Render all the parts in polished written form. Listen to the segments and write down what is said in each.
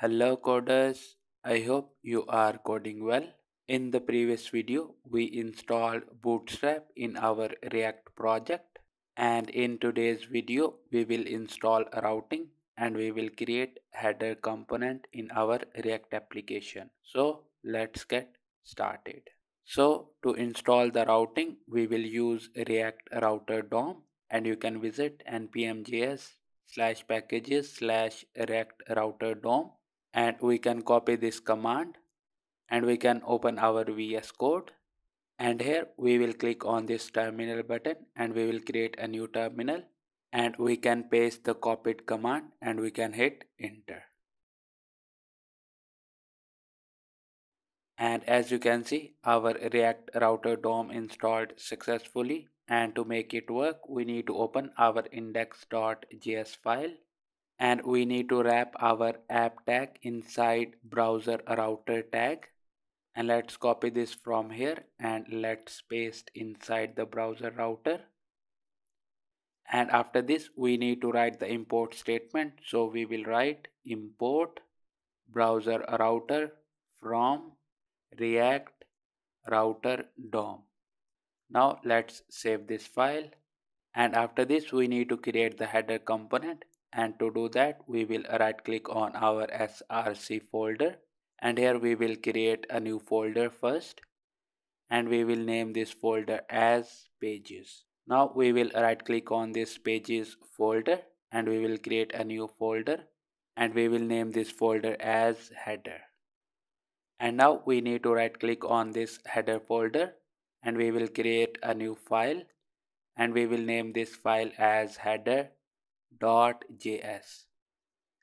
Hello coders, I hope you are coding well. In the previous video, we installed Bootstrap in our React project, and in today's video, we will install routing and we will create header component in our React application. So let's get started. So to install the routing, we will use react-router-dom, and you can visit npmjs/packages/react-router-dom. And we can copy this command and we can open our VS code, and here we will click on this terminal button and we will create a new terminal, and we can paste the copied command and we can hit enter. And as you can see, our react-router-dom installed successfully, and to make it work we need to open our index.js file. And we need to wrap our app tag inside browser router tag. And let's copy this from here and let's paste inside the browser router. And after this, we need to write the import statement. So we will write import browser router from React router DOM. Now let's save this file. And after this, we need to create the header component. And to do that, we will right click on our src folder, and here we will create a new folder first, and we will name this folder as pages. Now we will right click on this pages folder and we will create a new folder, and we will name this folder as header. And now we need to right click on this header folder and we will create a new file, and we will name this file as header.js.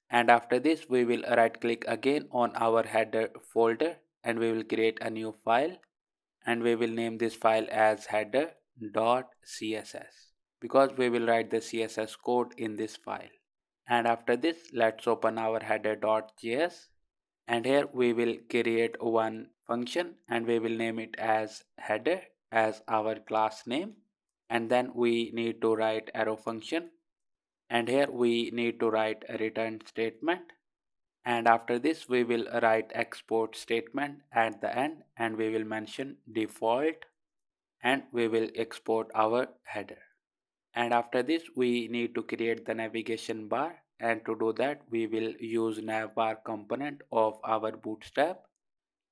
And after this, we will right click again on our header folder and we will create a new file, and we will name this file as header.css because we will write the CSS code in this file. And after this, let's open our header.js, and here we will create one function and we will name it as header as our class name, and then we need to write arrow function. And here we need to write a return statement, and after this we will write export statement at the end, and we will mention default and we will export our header. And after this, we need to create the navigation bar, and to do that we will use navbar component of our Bootstrap.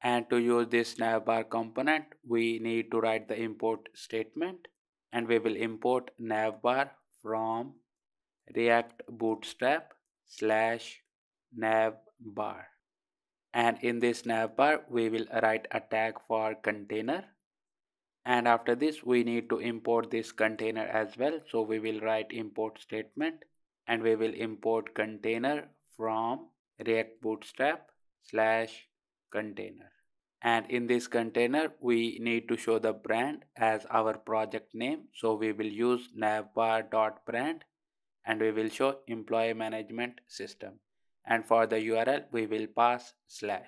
And to use this navbar component, we need to write the import statement, and we will import navbar from React bootstrap/navbar, and in this navbar we will write a tag for container. And after this, we need to import this container as well, so we will write import statement and we will import container from React bootstrap/container, and in this container we need to show the brand as our project name, so we will use navbar.brand and we will show employee management system, and for the URL we will pass /.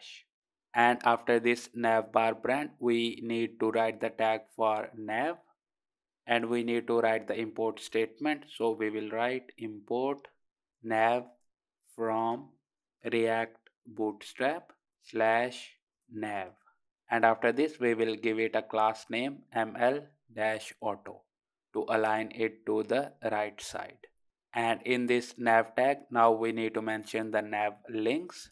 And after this navbar brand, we need to write the tag for nav, and we need to write the import statement, so we will write import nav from React bootstrap/nav, and after this we will give it a class name ml-auto to align it to the right side. And in this nav tag, now we need to mention the nav links,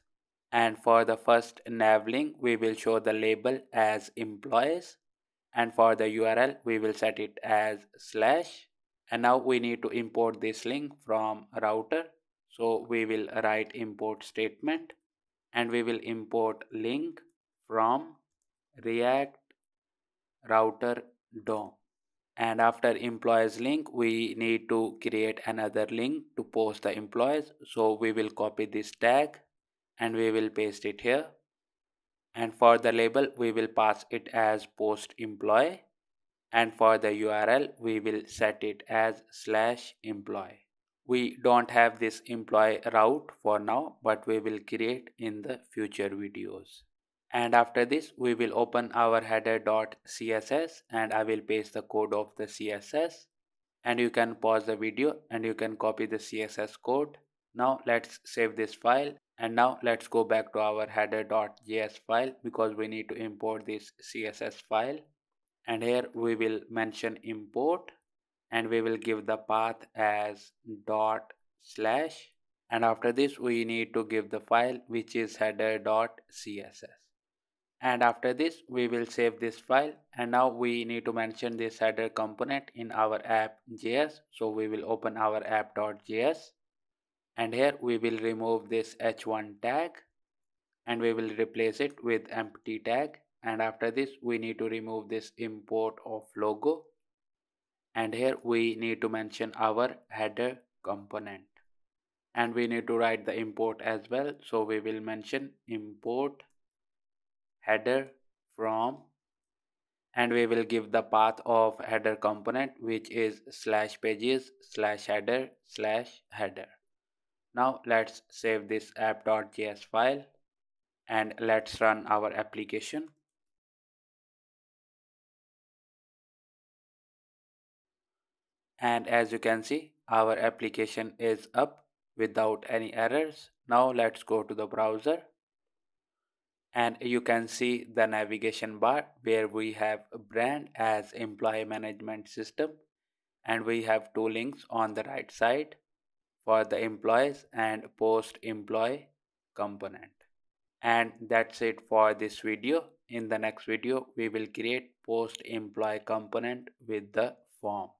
and for the first nav link we will show the label as employees, and for the URL we will set it as /. And now we need to import this link from router, so we will write import statement and we will import link from React router DOM. And after employees link, we need to create another link to post the employees, so we will copy this tag and we will paste it here, and for the label we will pass it as post employee, and for the URL we will set it as /employee. We don't have this employee route for now, but we will create in the future videos. And after this, we will open our header.css and I will paste the code of the CSS, and you can pause the video and you can copy the CSS code. Now let's save this file And now let's go back to our header.js file because we need to import this CSS file. And here we will mention import and we will give the path as /. And after this, we need to give the file, which is header.css. And after this, we will save this file. And now we need to mention this header component in our app.js. So we will open our app.js. And here we will remove this h1 tag. And we will replace it with empty tag. And after this, we need to remove this import of logo. And here we need to mention our header component. And we need to write the import as well. So we will mention import header from, and we will give the path of header component, which is /pages/header/header. Now let's save this app.js file and let's run our application. And as you can see, our application is up without any errors. Now let's go to the browser and you can see the navigation bar where we have brand as employee management system, and we have two links on the right side for the employees and post employee component. And that's it for this video. In the next video, we will create post employee component with the form.